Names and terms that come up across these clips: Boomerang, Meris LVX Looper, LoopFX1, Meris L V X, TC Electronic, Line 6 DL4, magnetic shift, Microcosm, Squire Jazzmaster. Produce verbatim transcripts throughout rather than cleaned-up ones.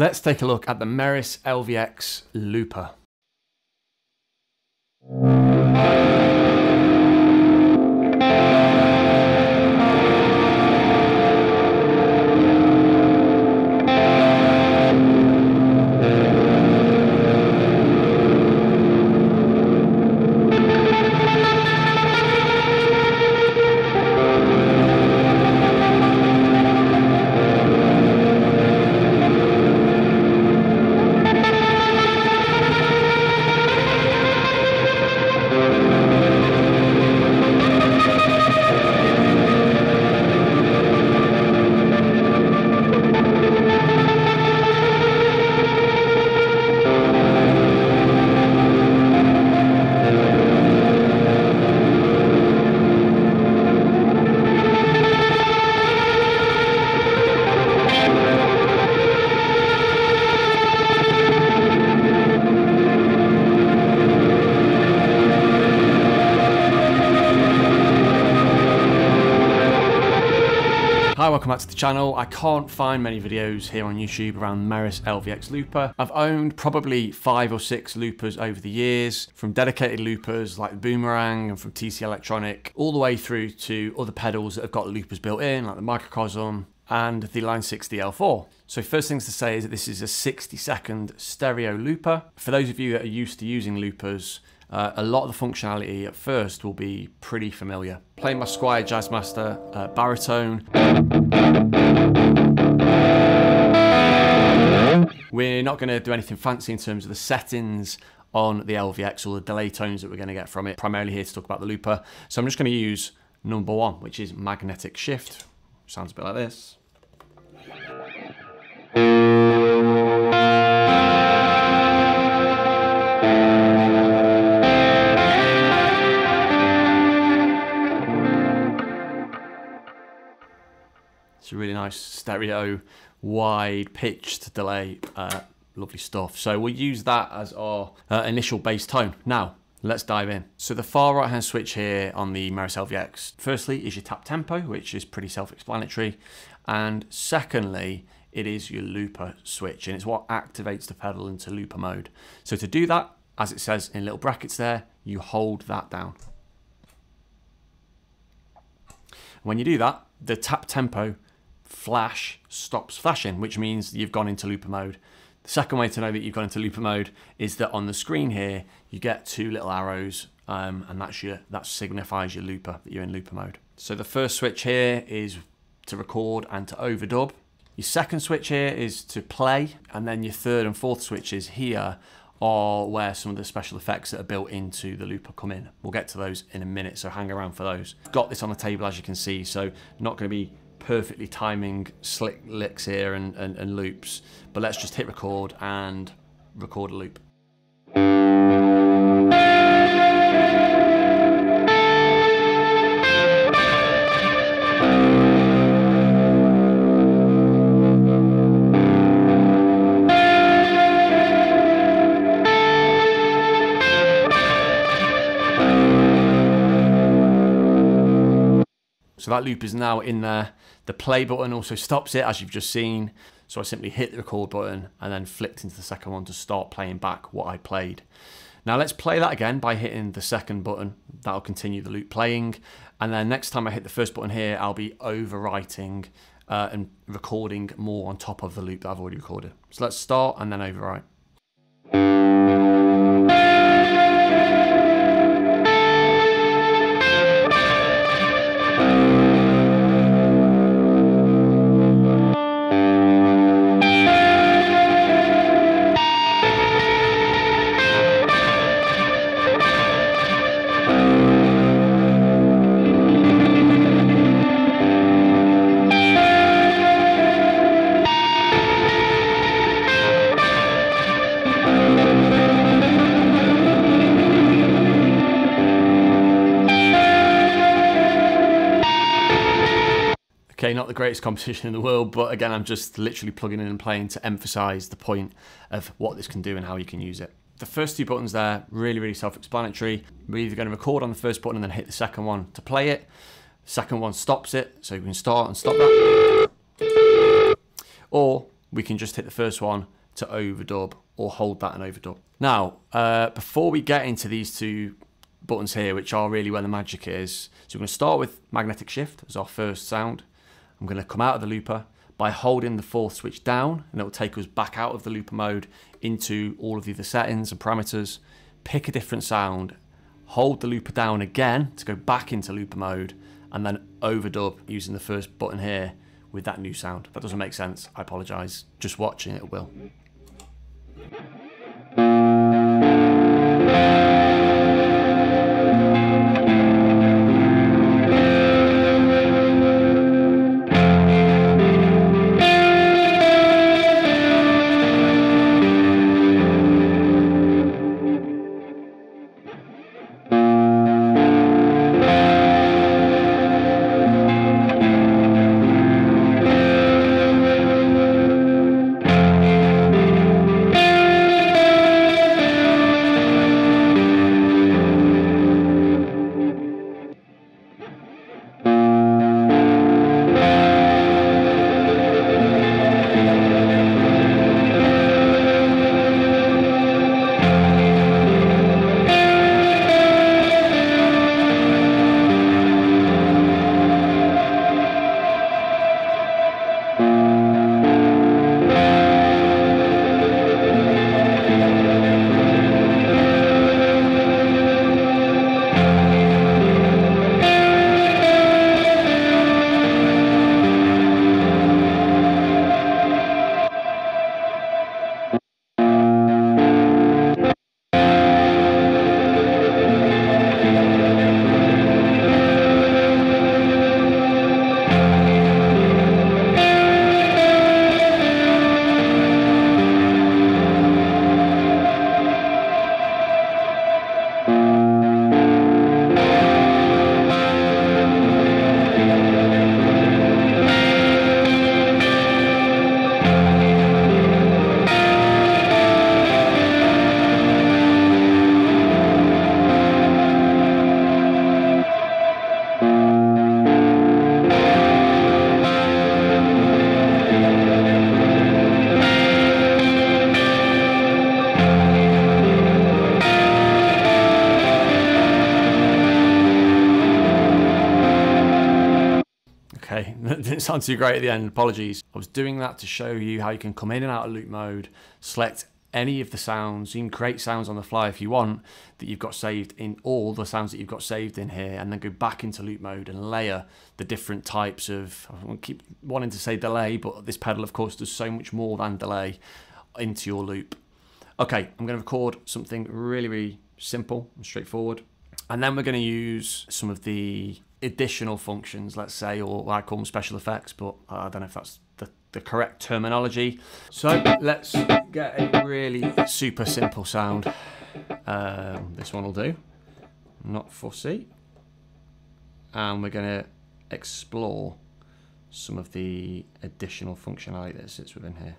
Let's take a look at the Meris L V X Looper. Hi, welcome back to the channel. I can't find many videos here on YouTube around Meris L V X Looper. I've owned probably five or six loopers over the years, from dedicated loopers like Boomerang and from T C Electronic, all the way through to other pedals that have got loopers built in, like the Microcosm and the Line six D L four. So first things to say is that this is a sixty second stereo looper. For those of you that are used to using loopers, Uh, a lot of the functionality at first will be pretty familiar. Playing my Squire Jazzmaster uh, baritone. We're not going to do anything fancy in terms of the settings on the L V X or the delay tones that we're going to get from it. Primarily here to talk about the looper. So I'm just going to use number one, which is magnetic shift. Sounds a bit like this. It's a really nice stereo, wide pitched delay, uh, lovely stuff. So we'll use that as our uh, initial bass tone. Now, let's dive in. So the far right hand switch here on the Meris L V X, firstly is your tap tempo, which is pretty self-explanatory. And secondly, it is your looper switch, and it's what activates the pedal into looper mode. So to do that, as it says in little brackets there, you hold that down. When you do that, the tap tempo flash stops flashing, which means you've gone into looper mode. The second way to know that you've gone into looper mode is that on the screen here, you get two little arrows, um, and that's your, that signifies your looper, that you're in looper mode. So the first switch here is to record and to overdub. Your second switch here is to play, and then your third and fourth switches here are where some of the special effects that are built into the looper come in. We'll get to those in a minute, so hang around for those. Got this on the table, as you can see, so not gonna be perfectly timing slick licks here and, and, and loops, but let's just hit record and record a loop. So that loop is now in there. The play button also stops it, as you've just seen. So I simply hit the record button and then flicked into the second one to start playing back what I played. Now let's play that again by hitting the second button. That'll continue the loop playing. And then next time I hit the first button here, I'll be overwriting uh, and recording more on top of the loop that I've already recorded. So let's start and then overwrite. Okay, not the greatest composition in the world, but again, I'm just literally plugging in and playing to emphasize the point of what this can do and how you can use it. The first two buttons there, really, really self-explanatory. We're either going to record on the first button and then hit the second one to play it. The second one stops it, so you can start and stop that. Or we can just hit the first one to overdub or hold that and overdub. Now, uh, before we get into these two buttons here, which are really where the magic is, so we're going to start with magnetic shift as our first sound. I'm going to come out of the looper by holding the fourth switch down, and it will take us back out of the looper mode into all of the other settings and parameters. Pick a different sound, hold the looper down again to go back into looper mode, and then overdub using the first button here with that new sound. That doesn't make sense, I apologise. Just watching it will. Didn't sound too great at the end, apologies. I was doing that to show you how you can come in and out of loop mode, select any of the sounds. You can create sounds on the fly if you want that you've got saved in all the sounds that you've got saved in here, and then go back into loop mode and layer the different types of, I keep wanting to say delay, but this pedal of course does so much more than delay into your loop. Okay, I'm going to record something really, really simple and straightforward, and then we're going to use some of the additional functions, let's say, or I call them special effects, but I don't know if that's the, the correct terminology. So let's get a really super simple sound. Um, this one will do, not fussy. And we're gonna explore some of the additional functionality that sits within here.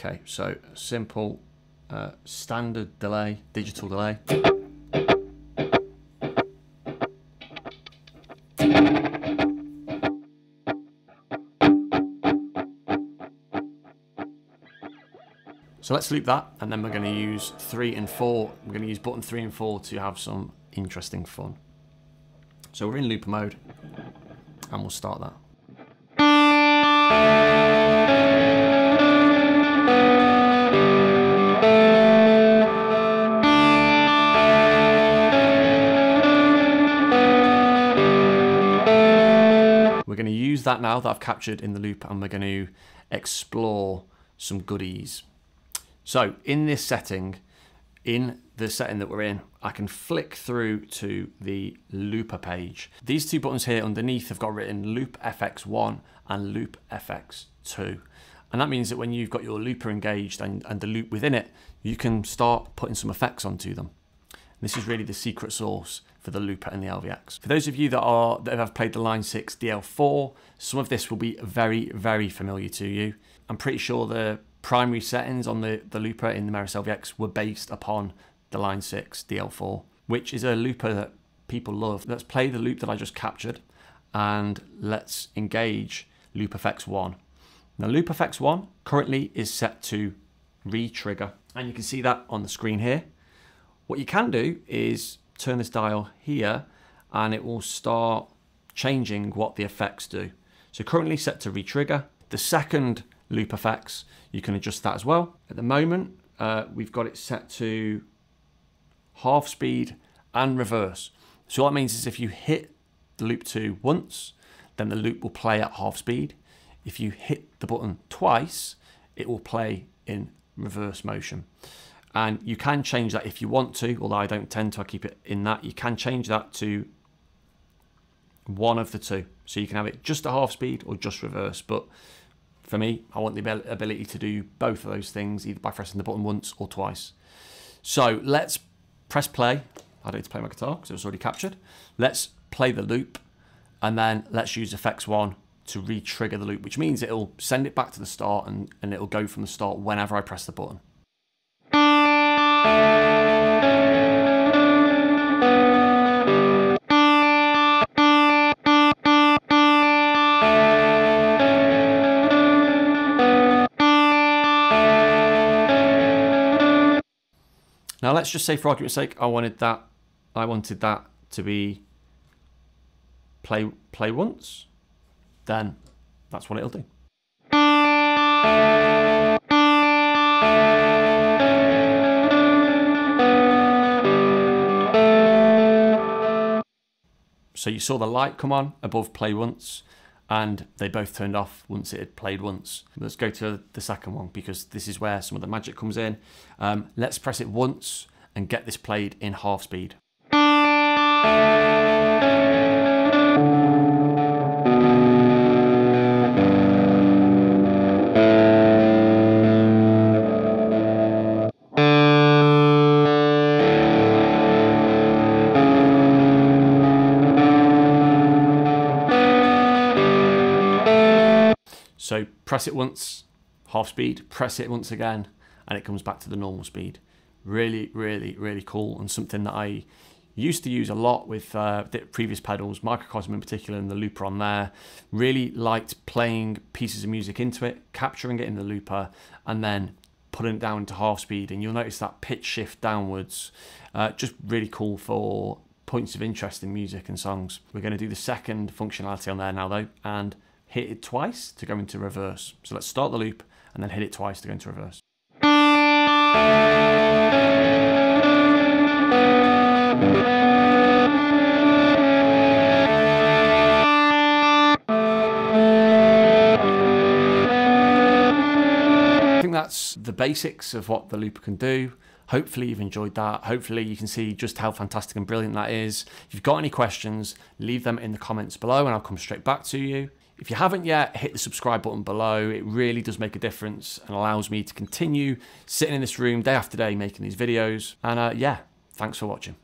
Okay, so simple, uh, standard delay, digital delay. So let's loop that, and then we're going to use three and four. We're going to use button three and four to have some interesting fun. So we're in looper mode, and we'll start that. That now that I've captured in the loop, and we're going to explore some goodies. So in this setting, in the setting that we're in, I can flick through to the looper page. These two buttons here underneath have got written Loop F X one and Loop F X two, and that means that when you've got your looper engaged and, and the loop within it, you can start putting some effects onto them. This is really the secret sauce for the looper and the L V X. For those of you that are that have played the Line six D L four, some of this will be very, very familiar to you. I'm pretty sure the primary settings on the, the looper in the Meris L V X were based upon the Line six D L four. which is a looper that people love. Let's play the loop that I just captured and let's engage Loop F X one. Now Loop F X one currently is set to re-trigger, and you can see that on the screen here. What you can do is turn this dial here and it will start changing what the effects do. So currently set to re-trigger. The second loop effects, you can adjust that as well. At the moment, uh, we've got it set to half speed and reverse. So what that means is if you hit the loop two once, then the loop will play at half speed. If you hit the button twice, it will play in reverse motion. And you can change that if you want to, although I don't tend to, I keep it in that. You can change that to one of the two. So you can have it just at half speed or just reverse. But for me, I want the ability to do both of those things, either by pressing the button once or twice. So let's press play. I don't need to play my guitar because it was already captured. Let's play the loop and then let's use F X one to re-trigger the loop, which means it'll send it back to the start and, and it'll go from the start whenever I press the button. Now let's just say, for argument's sake, I wanted that I wanted that to be play play once, then that's what it'll do. So you saw the light come on above play once, and they both turned off once it had played once. Let's go to the second one because this is where some of the magic comes in. Um, let's press it once and get this played in half speed. So press it once, half speed, press it once again, and it comes back to the normal speed. Really, really, really cool, and something that I used to use a lot with uh, the previous pedals, Microcosm in particular, and the looper on there. Really liked playing pieces of music into it, capturing it in the looper, and then putting it down to half speed, and you'll notice that pitch shift downwards. Uh, just really cool for points of interest in music and songs. We're going to do the second functionality on there now, though, and hit it twice to go into reverse. So let's start the loop and then hit it twice to go into reverse. I think that's the basics of what the looper can do. Hopefully you've enjoyed that. Hopefully you can see just how fantastic and brilliant that is. If you've got any questions, leave them in the comments below and I'll come straight back to you. If you haven't yet, hit the subscribe button below. It really does make a difference and allows me to continue sitting in this room day after day making these videos. And uh, yeah, thanks for watching.